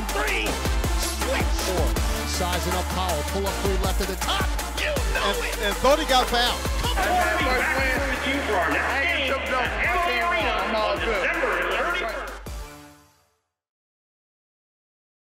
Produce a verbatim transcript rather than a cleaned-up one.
open three. Switch. Four. Sizing up Powell. Pull up three left at the top. You know and, it. And Bodegaard fouled. Come on. And that's my plans to you, Barnett. I ain't some dope. I'm all good.